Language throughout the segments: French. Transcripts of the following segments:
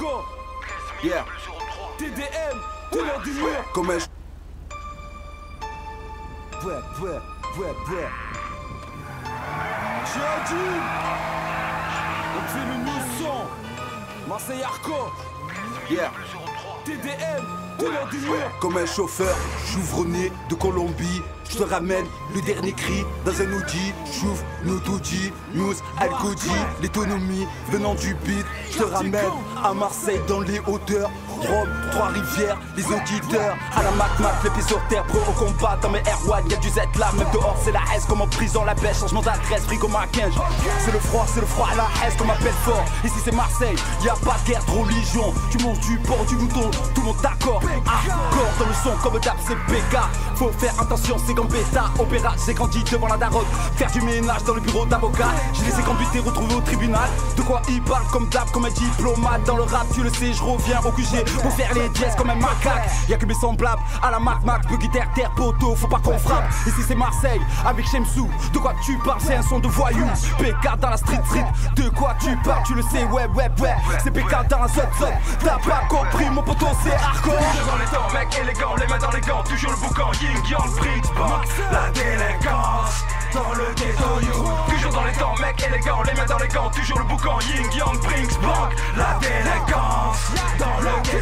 camp. Yeah. TDM, tenant du mur. Comment est-ce? J'ai un deal. On fait le nœud sang. Marseille Arco. Yeah. TDM, tenant du mur. Comme un chauffeur chevronné de Colombie, je te ramène le dernier cri dans un Audi. J'ouvre nos Dodi, News, Alcodi, l'économie venant du beat. Je te ramène à Marseille dans les hauteurs. Rome, Trois-Rivières, les auditeurs. À la Mac, les pieds sur terre, prêt au combat. Dans mes airwads, y'a du Z là, même dehors c'est la S. Comme en prison, la pêche, changement d'adresse, frigo maquinge. C'est le froid à la S, comme à Belfort. Ici c'est Marseille, y'a pas de guerre de religion. Tu manges du porc, du mouton, tout le monde d'accord. Accord dans le son, comme d'hab, c'est P.K. Faut faire attention, c'est Gambetta, opéra, j'ai grandi devant la daronne. Faire du ménage dans le bureau d'avocat. J'ai laissé Gambetta retrouver au tribunal. De quoi il parle comme d'hab, comme un diplomate. Dans le rap, tu le sais, je reviens au QG. Pour faire les dièses comme un macaque. Y'a que mes semblables à la Mac, buggy terre, poteau, faut pas qu'on frappe. Ici c'est Marseille, avec Shemsu. De quoi tu parles, c'est un son de voyou. P.K. dans la street. De quoi tu parles, tu le sais, ouais. C'est P.K. dans la zone. T'as pas compris, mon poteau, c'est hardcore. Dans les temps, mec élégant, les mains dans les gants. Toujours le boucan, Ying Yang, Brinks Bank. La délinquance dans le ghetto, you. Toujours dans les temps, mec élégant, les mains dans les gants. Toujours le boucan, Ying Yang, Brinks Bank. La délinquance dans le ghetto.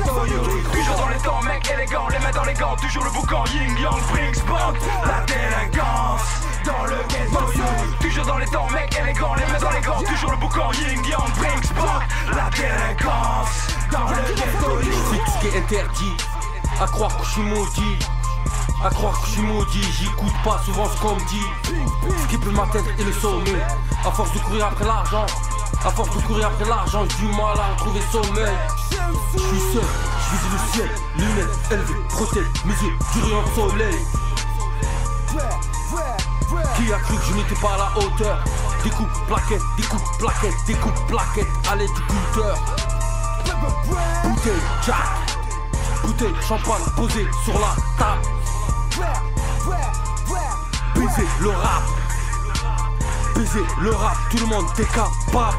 Toujours dans les temps, mec élégant, les mains dans les gants. Toujours le boucan, Ying Yang, Brinks Bank. La délinquance dans le ghetto, yo. Toujours dans les temps, mec élégant, les mains dans les gants. Toujours le boucan, Ying Yang, Brinks Bank. La délinquance dans le ghetto, yo. Je fixe ce qui est interdit, à croire que je suis maudit. À croire que je suis maudit, j'écoute pas souvent ce qu'on me dit. Skipper ma tête et le sommet. À force de courir après l'argent, j'ai du mal à retrouver sommeil. Je suis seul, je visite le ciel, lunettes élevées, protège, musique, du rayon de soleil. Qui a cru que je n'étais pas à la hauteur? Découpe plaquette, à l'aide du cutter. Bouteille Jack, bouteille champagne posée sur la table. Baiser le rap, tout le monde t'es capable.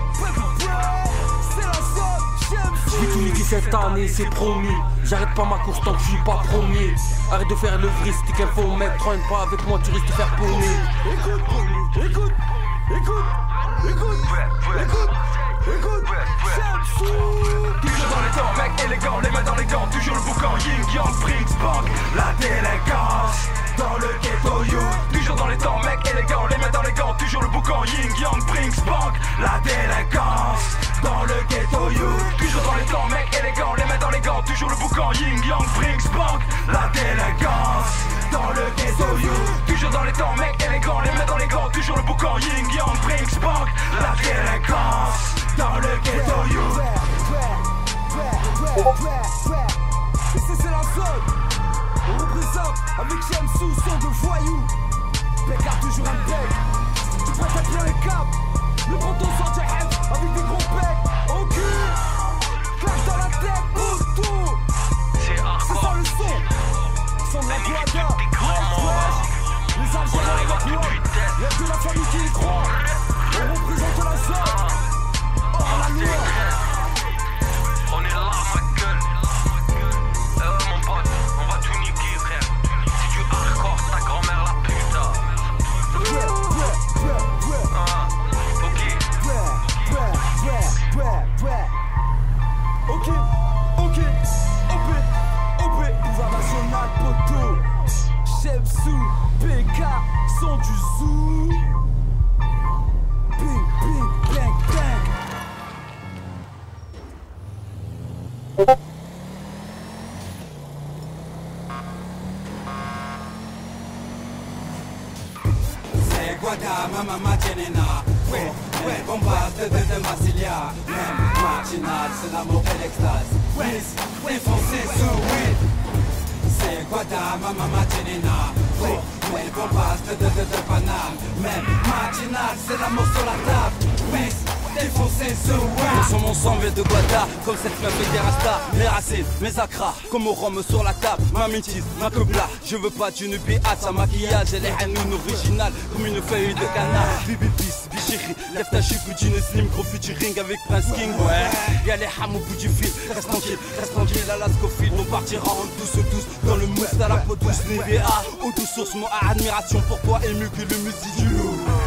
J'ai tout niqué cette année, c'est promis. J'arrête pas ma course tant que je suis pas premier. Arrête de faire le vrist, qu'un faux mec. Traîne pas avec moi, tu risques de faire paumer. Écoute, Shemsu. Toujours dans les temps, mec élégant, les mains dans les gants. Toujours le boucan, Ying Yang, Brinks Bank. La délinquance dans le ghetto, you. Toujours dans les temps, mec élégant, les mains dans les gants. Toujours le boucan, Ying Yang, Brinks Bank. La délinquance dans le ghetto, you. Toujours dans les temps, mec élégant, les mains dans les gants. Toujours le boucan, Ying Yang, Brinks Bank. La délinquance dans le ghetto, you. Toujours dans les temps, mec élégant, les mains dans les gants. Toujours le boucan, Ying Yang, Brinks Bank. La délinquance dans le ghetto, you. Ici c'est la zone. On représente avec Shemsu, son de voyou. Pécard toujours un bec. Tu prêtes à bien les caps. Le breton sort Jack avec des gros pecs. Au cul, claque dans la tête, pousse-tout. C'est ça le son. Son de la guada. Les Algériens avec moi. Y'a que la famille qui y croit. On représente la zone. On est là, ma gueule. Mon pote, on va tout niquer, frère. Si tu hardcore, ta grand-mère la putain. Ok, OP, pouvoir national, poteau. Shemsu, P.K. sont du zoo. Bing, bang. What? Mama Chenena, ouais, bombarde de Marsilia, même marginal, c'est l'amour et l'extase, ouais, défoncez sous, c'est Guadama, Mama Chenena, ouais, bombarde de Paname, même marginal, c'est l'amour sur la table, défoncez sous, ouais. Sur mon sang vient de Guada, comme cette meuf et des rastas, mes racines, mes acras, comme au rhum sur la table, ma métisse, ma quebla, je veux pas d'une béate, sa maquillage, elle est un original, comme une feuille de canard, bibi bis, biche chérie. Lève ta chute, Gucci, ne slim, gros featuring avec Prince King. Ouais, y'a les hams au bout du fil. Reste tranquille à la Scofield. On partira en douce, dans le mousse, à la peau douce, les VA. Autosource, mon admiration pour toi, ému que le musique.